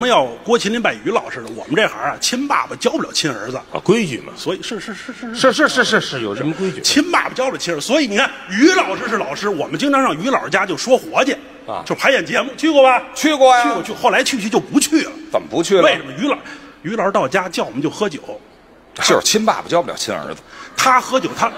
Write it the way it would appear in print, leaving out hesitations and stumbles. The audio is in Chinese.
我们要郭麒麟拜于老师的，我们这行啊，亲爸爸教不了亲儿子啊，规矩嘛。所以是，有什么规矩？亲爸爸教不了亲儿子，所以你看于老师是老师，我们经常上于老师家就说活去啊，就排演节目，去过吧？去过呀，去过。后来去就不去了，怎么不去了？为什么？于老师到家叫我们就喝酒，就是亲爸爸教不了亲儿子，他喝酒他。